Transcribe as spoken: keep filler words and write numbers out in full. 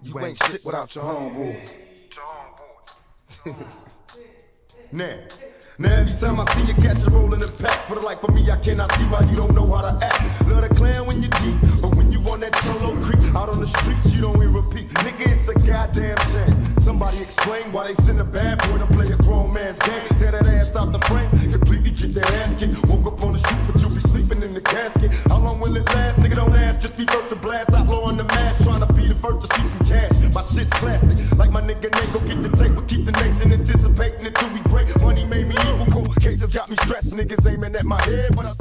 You ain't shit without your homeboys. Now, now every time I see you catch a roll in the pack, for the life of me I cannot see why you don't know how to act. Love the clan when you deep, but when you on that solo creek, out on the streets you don't even repeat. Nigga, it's a goddamn shame. Somebody explain why they send a bad boy to play a grown man's game. Tear that ass out the frame, completely get that ass kicked. Woke up on the street, but you be sleeping in the casket. How long will it last? Nigga, don't ask, just be first to blast. Outlaw on the mask, trying to be the first to see some cash. My shit's classic, like my nigga Nate, go get the tape, we keep the nation anticipating until we break. Money made me evil, cool cases got me stressed, niggas aiming at my head, but I